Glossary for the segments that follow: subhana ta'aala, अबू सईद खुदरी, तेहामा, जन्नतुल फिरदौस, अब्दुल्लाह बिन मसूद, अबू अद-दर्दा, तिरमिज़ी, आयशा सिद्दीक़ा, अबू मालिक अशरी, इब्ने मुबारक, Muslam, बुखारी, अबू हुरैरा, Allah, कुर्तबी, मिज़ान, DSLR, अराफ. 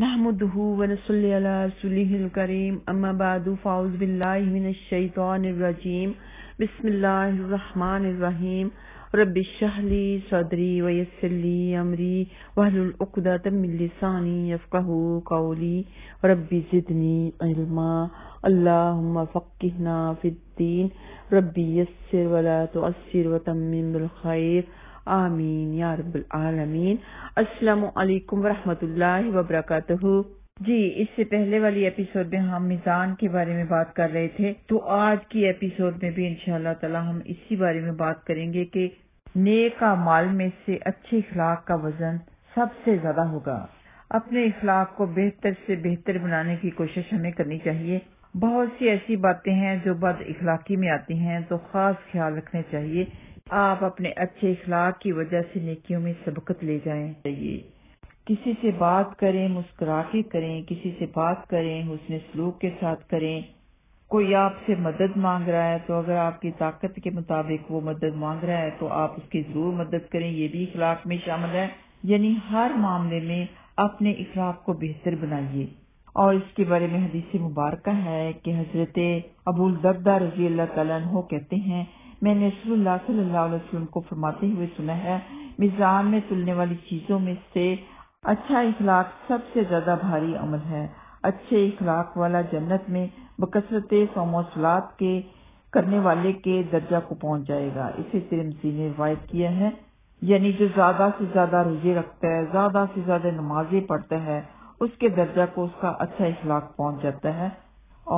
नहमदुहु व नसल्ली अला रसूलिहिल करीम अम्मा बादु फाउज़ बिल्लाहि मिनश शैतानिर रजीम बिस्मिल्लाहिर रहमानिर रहीम रब्बि इश्रह ली सदरी व यस्सिर ली अमरी वहलुल उक़दतम मिन लिसानी यफ़क़हू क़ौली रब्बि ज़िदनी इल्मा अल्लाहुम्मा फ़क़्क़िहना फ़िद्दीन रब्बि यस्सिर व ला तुअस्सिर व तम्मिम बिल ख़ैर आमीन या रब्बुल आलमीन। अस्सलामु अलैकुम वरहमतुल्लाहि वबरकातुहू। जी, इससे पहले वाली एपिसोड में हम मिज़ान के बारे में बात कर रहे थे, तो आज की एपिसोड में भी इंशाअल्लाह ताला हम इसी बारे में बात करेंगे कि नेक अमाल में से अच्छे इखलाक का वजन सबसे ज्यादा होगा। अपने इखलाक को बेहतर से बेहतर बनाने की कोशिश हमें करनी चाहिए। बहुत सी ऐसी बातें हैं जो बद इखलाकी में आती हैं, तो खास ख्याल रखने चाहिए। आप अपने अच्छे इखलाक की वजह से नेकियों में सबकत ले जाएं। किसी से बात करें मुस्कुरा के करें, किसी से बात करें हुस्न सलूक के साथ करें। कोई आपसे मदद मांग रहा है तो अगर आपकी ताकत के मुताबिक वो मदद मांग रहा है तो आप उसकी जरूर मदद करें, ये भी इखलाक में शामिल है। यानी हर मामले में अपने इखलाक को बेहतर बनाइए। और इसके बारे में हदीस मुबारक है कि हजरत अबू अद-दर्दा रजी अल्लाह तआला अन्हु कहते हैं, मैंने रसूलुल्लाह सल्लल्लाहु अलैहि वसल्लम को फरमाते हुए सुना है, मिज़ान में तुलने वाली चीजों में से अच्छा इखलाक सबसे ज्यादा भारी अमल है। अच्छे इखलाक वाला जन्नत में बकसरत सौम और सलात के करने वाले के दर्जा को पहुंच जाएगा। इसे तिरमज़ी ने रिवायत किया है। यानी जो ज्यादा से ज्यादा रोजे रखता है, ज्यादा से ज्यादा नमाजें पढ़ता है, उसके दर्जा को उसका अच्छा इखलाक पहुँच जाता है।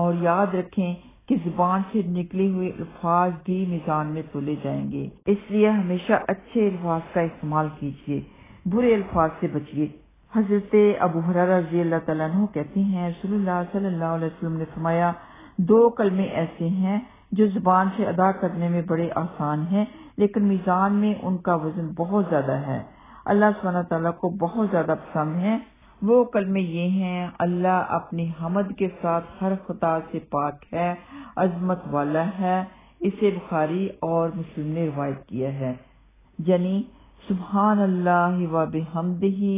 और याद रखें कि जुबान से निकले हुए अल्फाज भी मिज़ान में तोले जाएंगे, इसलिए हमेशा अच्छे अल्फाज का इस्तेमाल कीजिए, बुरे अल्फाज से बचिए। हजरत अबू हुरैरा रज़ी अल्लाह तआला अन्हु कहते हैं, रसूलुल्लाह सल्लल्लाहु अलैहि वसल्लम ने फरमाया, दो कलमे ऐसे हैं जो जुबान से अदा करने में बड़े आसान हैं, लेकिन मिज़ान में उनका वजन बहुत ज्यादा है, अल्लाह सुब्हानहू तआला को बहुत ज्यादा पसंद है। वो कलमे ये हैं, अल्लाह अपनी हमद के साथ हर खुदा से पाक है, अजमत वाला है। इसे बुखारी और मुस्लिम ने रिवायत किया है। यानी सुबहान अल्लाह व बिहम्दिही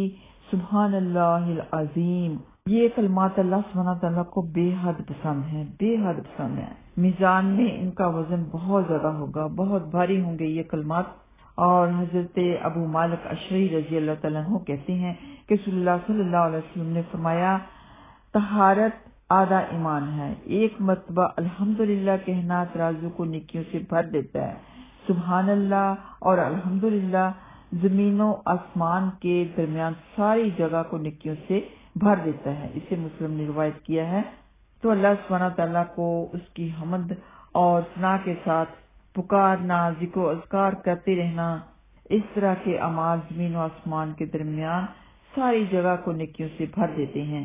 सुबहान अल्लाहिल अज़ीम, ये कलमात अल्लाह सुब्हानहू तआला को बेहद पसंद है, बेहद पसंद है। मिज़ान में इनका वजन बहुत ज्यादा होगा, बहुत भारी होंगे ये कलमात। और हजरत अबू मालिक अशरी रजी अल्लाह तआला अन्हु कहते हैं कि रसूलुल्लाह सल्लल्लाहु अलैहि वसल्लम ने फरमाया, तहारत आधा ईमान है। एक मरतबा अल्हम्दुलिल्लाह कहना तराजू को नेकियों से भर देता है। सुबहानअल्लाह और अल्हम्दुलिल्लाह जमीनों आसमान के दरमियान सारी जगह को नेकियों से भर देता है। इसे मुस्लिम ने रिवायत किया है। तो अल्लाह सुब्हानहू तआला को उसकी हमद और सना के साथ पुकारना, जिक्र अज़कार करते रहना, इस तरह के अमाल जमीन और आसमान के दरमियान सारी जगह को नेकियों से भर देते हैं।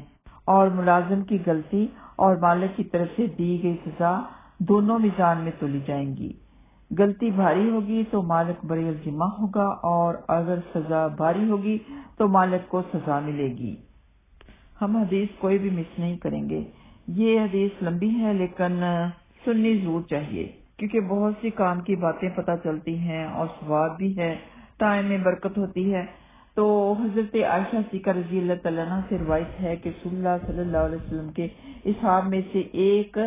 और मुलाजिम की गलती और मालिक की तरफ से दी गई सजा दोनों मिज़ान में तोली जाएंगी। गलती भारी होगी तो मालिक बरी जिम्मा होगा, और अगर सजा भारी होगी तो मालिक को सजा मिलेगी। हम हदीस कोई भी मिस नहीं करेंगे। ये हदीस लंबी है लेकिन सुननी जरूर चाहिए, क्योंकि बहुत सी काम की बातें पता चलती हैं और स्वाद भी है, टाइम में बरकत होती है। तो हजरत आयशा सिद्दीक़ा रज़ी अल्लाह तआला अन्हा से रिवायत है कि रसूलुल्लाह सल्लल्लाहु अलैहि वसल्लम के असहाब में से एक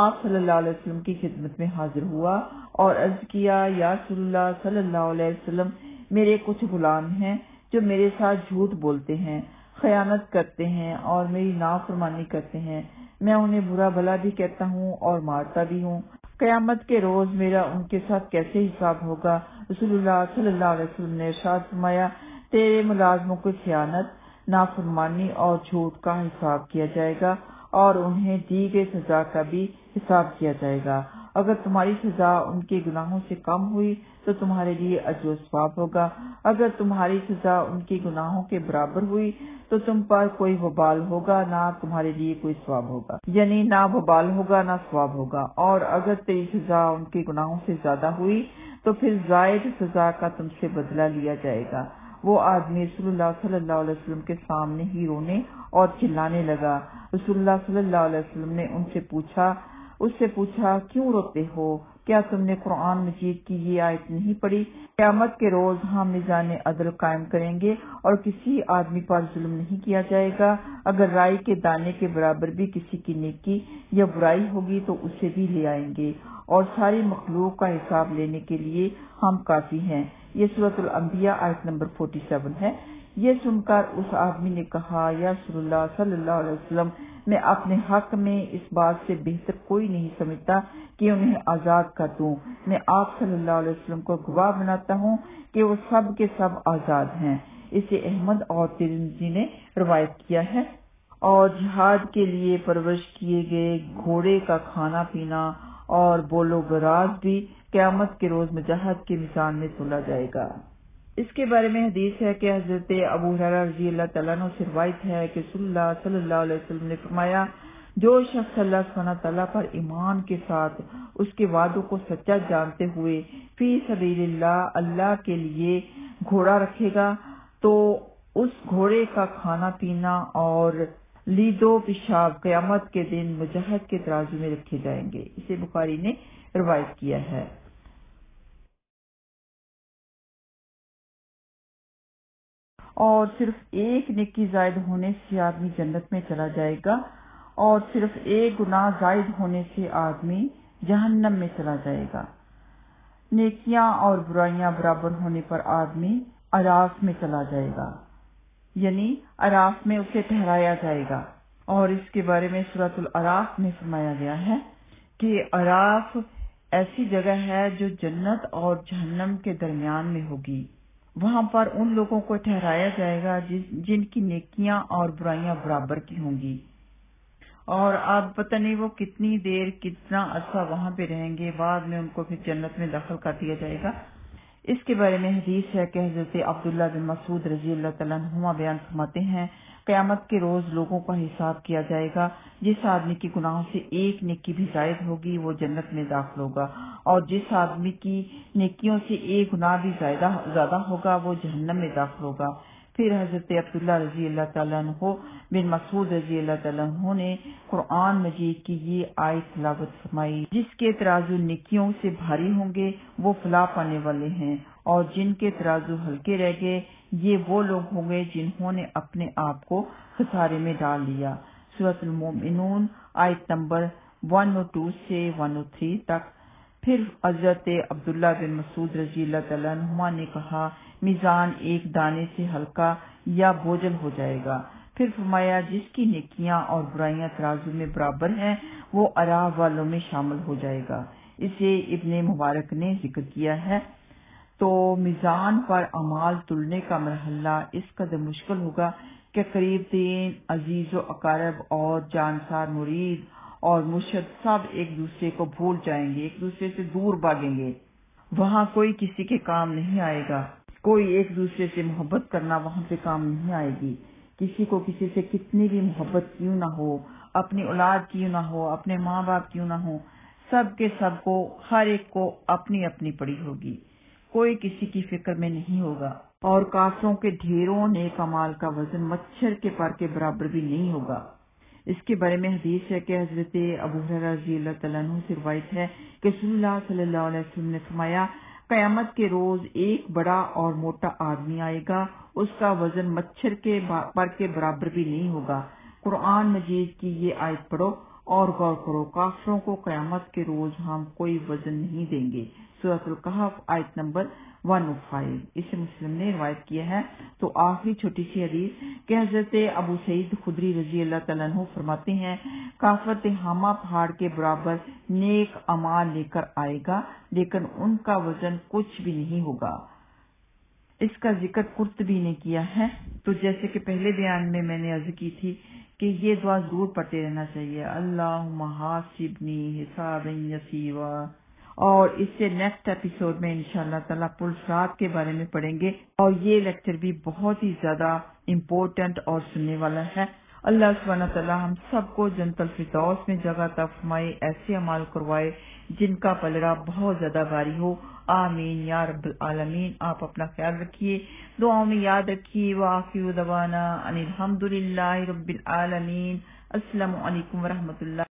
आप सल्लल्लाहु अलैहि वसल्लम की खिदमत में हाजिर हुआ और अर्ज किया, या रसूलुल्लाह सल्लल्लाहु अलैहि वसल्लम, मेरे कुछ गुलाम हैं जो मेरे साथ झूठ बोलते हैं, खयानत करते हैं और मेरी नाफरमानी करते हैं। मैं उन्हें बुरा भला भी कहता हूँ और मारता भी हूँ। क़यामत के रोज मेरा उनके साथ कैसे हिसाब होगा। रसूलुल्लाह सल्लल्लाहु अलैहि वसल्लम ने इरशाद फरमाया, तेरे मुलाजमों को खयानत, नाफरमानी और झूठ का हिसाब किया जाएगा और उन्हें दी गई सजा का भी हिसाब किया जाएगा। अगर तुम्हारी सजा उनके गुनाहों से कम हुई तो तुम्हारे लिए अज्र सवाब होगा, अगर तुम्हारी सजा उनके गुनाहों के बराबर हुई तो तुम पर कोई वबाल होगा, ना तुम्हारे लिए कोई सवाब होगा। यानी ना वबाल होगा ना सवाब होगा। और अगर तेरी सजा उनके गुनाहों से ज्यादा हुई तो फिर जायद सजा का तुमसे बदला लिया जाएगा। वो आदमी रसूलुल्लाह सल्लल्लाहु अलैहि वसल्लम के सामने ही रोने और चिल्लाने लगा। रसूलुल्लाह सल्लल्लाहु अलैहि वसल्लम ने उनसे पूछा, क्यों रोते हो? क्या तुमने कुरान मजीद की ये आयत नहीं पढ़ी, क़यामत के रोज हम मिज़ान अदल कायम करेंगे और किसी आदमी पर जुल्म नहीं किया जाएगा। अगर राई के दाने के बराबर भी किसी की नेकी या बुराई होगी तो उसे भी ले आएंगे और सारी मखलूक का हिसाब लेने के लिए हम काफी हैं। ये सूरतुल अंबिया आयत नंबर 47 है। ये सुनकर उस आदमी ने कहा, या रसूलुल्लाह सल्लल्लाहु अलैहि वसल्लम, मैं अपने हक में इस बात से बेहतर कोई नहीं समझता कि उन्हें आजाद कर दूं। मैं आप सल्लल्लाहु अलैहि वसल्लम को गवाह बनाता हूं कि वो सब के सब आजाद हैं। इसे अहमद और तिरमिज़ी ने रवायत किया है। और जिहाद के लिए परवरिश किए गए घोड़े का खाना पीना और बोलो बराज भी क़यामत के रोज मुजाहिद के मिज़ान में तोला जाएगा। इसके बारे में हदीस है कि हजरत अबू हुरैरा रज़ी अल्लाह तआला अन्हु से रिवायत है कि सल्लल्लाहु अलैहि वसल्लम ने फरमाया, जो शख्स अल्लाह सुब्हानहू तआला पर ईमान के साथ उसके वादों को सच्चा जानते हुए फी सबीलिल्लाह अल्लाह के लिए घोड़ा रखेगा तो उस घोड़े का खाना पीना और लीदो पेशाब क़यामत के दिन मुजाहिद के तराजू में रखे जाएंगे। इसे बुखारी ने रिवायत किया है। और सिर्फ एक नेकी जायद होने से आदमी जन्नत में चला जाएगा और सिर्फ एक गुनाह जायद होने से आदमी जहन्नम में चला जाएगा। नेकियां और बुराइयां बराबर होने पर आदमी अराफ में चला जाएगा, यानी अराफ में उसे ठहराया जाएगा। और इसके बारे में सूरतुल अराफ में फरमाया गया है कि अराफ ऐसी जगह है जो जन्नत और जहन्नम के दरमियान में होगी। वहाँ पर उन लोगों को ठहराया जाएगा जिनकी नेकियां और बुराइयां बराबर की होंगी। और अब पता नहीं वो कितनी देर कितना अरसा वहाँ पे रहेंगे, बाद में उनको फिर जन्नत में दाखिल कर दिया जाएगा। इसके बारे में हदीस है कि हजरत अब्दुल्लाह बिन मसूद रजी अल्लाह तआला अन्हुमा बयान फरमाते हैं, क़यामत के रोज लोगों का हिसाब किया जाएगा। जिस आदमी की गुनाहों से एक नेकी भी जायद होगी वो जन्नत में दाखिल होगा और जिस आदमी की नेकियों से एक गुनाह भी ज्यादा होगा वो जहन्नम में दाखिल होगा। फिर हजरत अब्दुल्लाह रजी अल्लाह तआला अन्हु बिन मसूद रजी अल्लाह तआला अन्हु ने कुरान मजीद की ये आयत तिलावत फरमाई, जिसके तराजू नेकियों से भारी होंगे वो फला पाने वाले हैं और जिनके तराजू हल्के रह गए ये वो लोग होंगे जिन्होंने अपने आप को खसारे में डाल लिया। सूरतुल मोमिनून आयत नंबर 102 से 103 तक। फिर हजरत अब्दुल्लाह बिन मसूद रजी अल्लाह तआला अन्हुमा ने कहा, मिज़ान एक दाने से हल्का या बोझल हो जाएगा। फिर फरमाया, जिसकी नेकियां और बुराइयां तराजू में बराबर हैं वो अराफ वालों में शामिल हो जाएगा। इसे इब्ने मुबारक ने जिक्र किया है। तो मिज़ान पर अमाल तुलने का मरहला इस कदर मुश्किल होगा कि करीब तीन अजीज व अकारब और जानसार मुरीद और मुर्शद सब एक दूसरे को भूल जाएंगे, एक दूसरे से दूर भागेंगे। वहाँ कोई किसी के काम नहीं आएगा, कोई एक दूसरे से मोहब्बत करना वहाँ पे काम नहीं आएगी। किसी को किसी से कितनी भी मोहब्बत क्यों ना हो, अपनी औलाद क्यों ना हो, अपने माँ बाप क्यों ना हो, सब के सब को हर एक को अपनी अपनी पड़ी होगी, कोई किसी की फिक्र में नहीं होगा। और काफिरों के ढेरों नेक अमाल का वजन मच्छर के पर के बराबर भी नहीं होगा। इसके बारे में हदीस है कि हजरत अबू हुरैरा रज़ी अल्लाह तआला अन्हु से रिवायत है कि रसूलुल्लाह सल्लल्लाहु अलैहि वसल्लम ने फरमाया, क़यामत के रोज एक बड़ा और मोटा आदमी आएगा, उसका वजन मच्छर के पर के बराबर भी नहीं होगा। कुरान मजीद की ये आयत पढ़ो और गौर करो, काफिरों को क़यामत के रोज हम कोई वजन नहीं देंगे। सूरह कहफ आयत नंबर 105। इसे मुस्लिम ने रिवायत किया है। तो आखिरी छोटी सी हदीस के हजरत अबू सईद खुदरी रजी अल्लाह तआला अन्हु फरमाते हैं, काफिर तेहामा पहाड़ के बराबर नेक अमाल लेकर आएगा लेकिन उनका वजन कुछ भी नहीं होगा। इसका जिक्र कुर्तबी ने किया है। तो जैसे कि पहले बयान में मैंने अर्ज की थी कि ये दुआ जरूर पढ़ते रहना चाहिए, अल्लाहुम्मा हासिबनी हिसाबन यसीरा। और इससे नेक्स्ट एपिसोड में इंशाअल्लाह ताला पुलसात के बारे में पढ़ेंगे। और ये लेक्चर भी बहुत ही ज्यादा इम्पोर्टेंट और सुनने वाला है। अल्लाह सुब्हानहू तआला हम सबको जन्नतुल फिरदौस में जगह अता फरमाए, ऐसे अमाल करवाए जिनका पलड़ा बहुत ज्यादा भारी हो। आमीन या रब्बल आलमीन। आप अपना ख्याल रखिए, दुआओं में याद रखिए। व आखिरु दवाना अनिल हम्दुलिल्लाहि रब्बिल आलमीन। अस्सलामु अलैकुम व रहमतुल्लाह।